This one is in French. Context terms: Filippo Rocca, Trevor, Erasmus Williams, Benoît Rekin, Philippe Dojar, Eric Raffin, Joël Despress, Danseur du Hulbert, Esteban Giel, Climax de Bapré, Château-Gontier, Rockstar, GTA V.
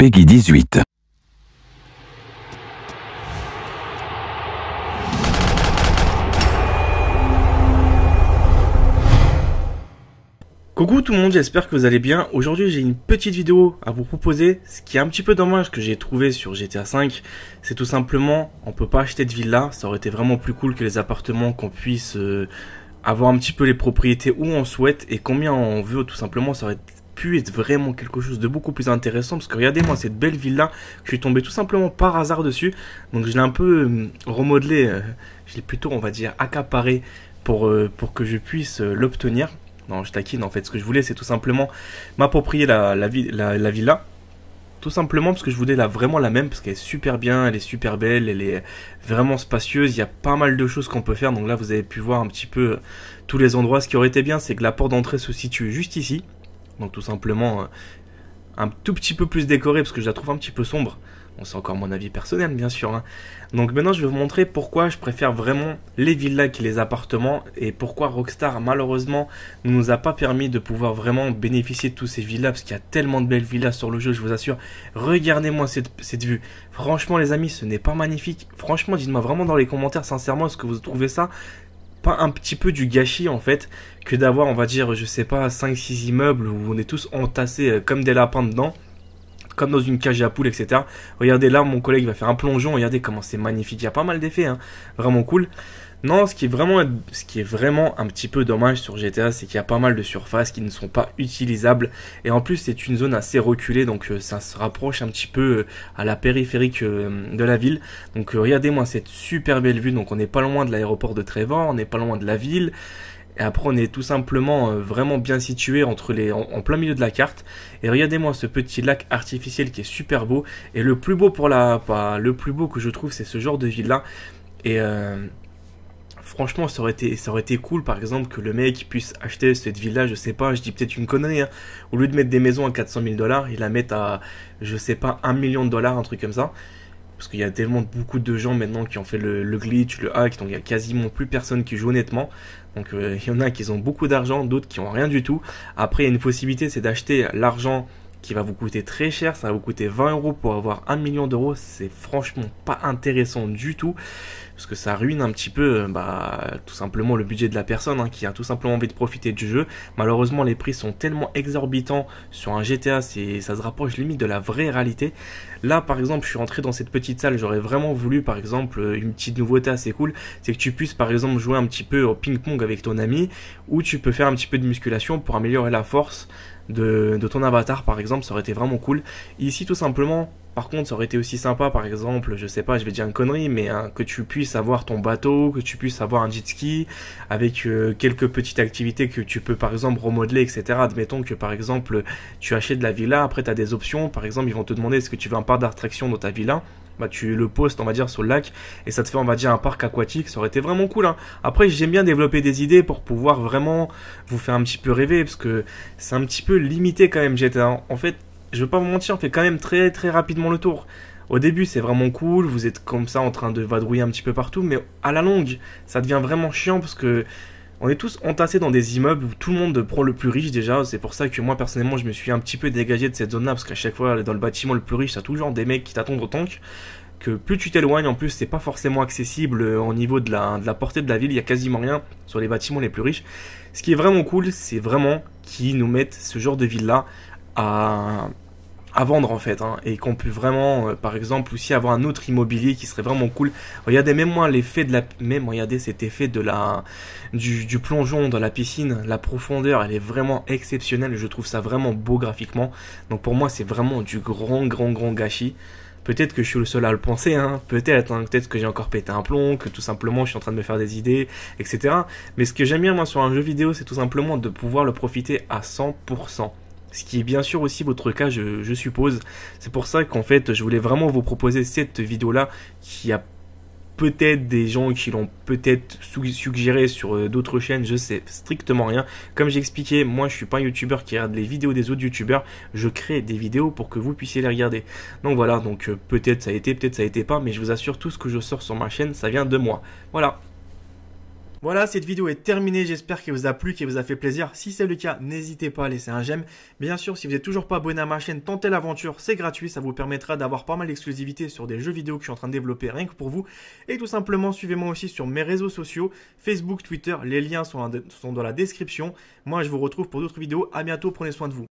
Peggy 18. Coucou tout le monde, j'espère que vous allez bien. Aujourd'hui j'ai une petite vidéo à vous proposer. Ce qui est un petit peu dommage que j'ai trouvé sur GTA V, c'est tout simplement on peut pas acheter de villa. Ça aurait été vraiment plus cool que les appartements, qu'on puisse avoir un petit peu les propriétés où on souhaite et combien on veut tout simplement. Ça aurait pu être vraiment quelque chose de beaucoup plus intéressant, parce que regardez moi cette belle villa, je suis tombé tout simplement par hasard dessus. Donc je l'ai un peu remodelé, je l'ai plutôt on va dire accaparé pour que je puisse l'obtenir. Non, je taquine, en fait, ce que je voulais, c'est tout simplement m'approprier la villa. Tout simplement parce que je voulais vraiment la même, parce qu'elle est super bien, elle est super belle, elle est vraiment spacieuse. Il y a pas mal de choses qu'on peut faire. Donc là, vous avez pu voir un petit peu tous les endroits. Ce qui aurait été bien, c'est que la porte d'entrée se situe juste ici. Donc tout simplement, un tout petit peu plus décorée, parce que je la trouve un petit peu sombre. Bon, c'est encore mon avis personnel, bien sûr, hein. Donc maintenant, je vais vous montrer pourquoi je préfère vraiment les villas que les appartements et pourquoi Rockstar, malheureusement, ne nous a pas permis de pouvoir vraiment bénéficier de tous ces villas, parce qu'il y a tellement de belles villas sur le jeu, je vous assure. Regardez-moi cette vue. Franchement, les amis, ce n'est pas magnifique. Franchement, dites-moi vraiment dans les commentaires, sincèrement, est-ce que vous trouvez ça pas un petit peu du gâchis en fait que d'avoir, on va dire, je sais pas, 5-6 immeubles où on est tous entassés comme des lapins dedans, comme dans une cage à poules, etc. Regardez là, mon collègue va faire un plongeon, regardez comment c'est magnifique, il y a pas mal d'effets, hein. Vraiment cool. Non, ce qui est vraiment un petit peu dommage sur GTA, c'est qu'il y a pas mal de surfaces qui ne sont pas utilisables. Et en plus, c'est une zone assez reculée, donc ça se rapproche un petit peu à la périphérique de la ville. Donc regardez-moi cette super belle vue. Donc on n'est pas loin de l'aéroport de Trevor, on n'est pas loin de la ville. Et après, on est tout simplement vraiment bien situé en plein milieu de la carte. Et regardez-moi ce petit lac artificiel qui est super beau. Et le plus beau que je trouve, c'est ce genre de ville-là. Et franchement, ça aurait été cool, par exemple, que le mec puisse acheter cette villa, je sais pas, je dis peut-être une connerie, hein, au lieu de mettre des maisons à 400 000 $, il la mette à, je sais pas, 1 million $, un truc comme ça. Parce qu'il y a tellement beaucoup de gens maintenant qui ont fait le glitch, le hack, donc il y a quasiment plus personne qui joue honnêtement. Donc il y en a qui ont beaucoup d'argent, d'autres qui ont rien du tout. Après, il y a une possibilité, c'est d'acheter l'argent qui va vous coûter très cher, ça va vous coûter 20 € pour avoir 1 million €, c'est franchement pas intéressant du tout, parce que ça ruine un petit peu tout simplement le budget de la personne, hein, qui a tout simplement envie de profiter du jeu. Malheureusement, les prix sont tellement exorbitants sur un GTA, ça se rapproche limite de la vraie réalité. Là par exemple, je suis rentré dans cette petite salle, j'aurais vraiment voulu par exemple une petite nouveauté assez cool, c'est que tu puisses par exemple jouer un petit peu au ping-pong avec ton ami, ou tu peux faire un petit peu de musculation pour améliorer la force de ton avatar par exemple. Ça aurait été vraiment cool. Ici tout simplement, par contre, ça aurait été aussi sympa, par exemple, je sais pas, je vais dire une connerie, mais hein, que tu puisses avoir ton bateau, que tu puisses avoir un jet ski avec quelques petites activités que tu peux par exemple remodeler, etc. Admettons que par exemple tu achètes de la villa, après tu as des options, par exemple ils vont te demander est-ce que tu veux un parc d'attraction dans ta villa, bah tu le postes on va dire sur le lac et ça te fait on va dire un parc aquatique. Ça aurait été vraiment cool, hein. Après, j'aime bien développer des idées pour pouvoir vraiment vous faire un petit peu rêver, parce que c'est un petit peu limité quand même GTA. En fait, je vais pas vous mentir, on fait quand même très rapidement le tour. Au début, c'est vraiment cool, vous êtes comme ça en train de vadrouiller un petit peu partout, mais à la longue, ça devient vraiment chiant parce que on est tous entassés dans des immeubles où tout le monde prend le plus riche déjà. C'est pour ça que moi, personnellement, je me suis un petit peu dégagé de cette zone-là, parce qu'à chaque fois, dans le bâtiment le plus riche, t'as toujours des mecs qui t'attendent au tank. Que plus tu t'éloignes, en plus c'est pas forcément accessible au niveau de la portée de la ville, il y a quasiment rien sur les bâtiments les plus riches. Ce qui est vraiment cool, c'est vraiment qu'ils nous mettent ce genre de ville-là à vendre en fait, hein, et qu'on peut vraiment par exemple aussi avoir un autre immobilier qui serait vraiment cool. Regardez même moi l'effet de la, même regardez cet effet de du plongeon dans la piscine, la profondeur, elle est vraiment exceptionnelle, je trouve ça vraiment beau graphiquement. Donc pour moi, c'est vraiment du grand gâchis. Peut-être que je suis le seul à le penser, hein, peut-être, hein, peut-être que j'ai encore pété un plomb, que tout simplement je suis en train de me faire des idées, etc. Mais ce que j'aime bien moi sur un jeu vidéo, c'est tout simplement de pouvoir le profiter à 100 %. Ce qui est bien sûr aussi votre cas, je suppose. C'est pour ça qu'en fait, je voulais vraiment vous proposer cette vidéo-là, qui a peut-être des gens qui l'ont peut-être suggéré sur d'autres chaînes, je sais strictement rien. Comme j'ai expliqué, moi je suis pas un youtubeur qui regarde les vidéos des autres youtubeurs, je crée des vidéos pour que vous puissiez les regarder. Donc voilà, donc peut-être ça a été, peut-être ça a été pas, mais je vous assure, tout ce que je sors sur ma chaîne, ça vient de moi. Voilà. Voilà, cette vidéo est terminée, j'espère qu'elle vous a plu, qu'elle vous a fait plaisir. Si c'est le cas, n'hésitez pas à laisser un j'aime. Bien sûr, si vous n'êtes toujours pas abonné à ma chaîne, tentez l'aventure, c'est gratuit, ça vous permettra d'avoir pas mal d'exclusivité sur des jeux vidéo que je suis en train de développer rien que pour vous. Et tout simplement, suivez-moi aussi sur mes réseaux sociaux, Facebook, Twitter, les liens sont dans la description. Moi, je vous retrouve pour d'autres vidéos, à bientôt, prenez soin de vous.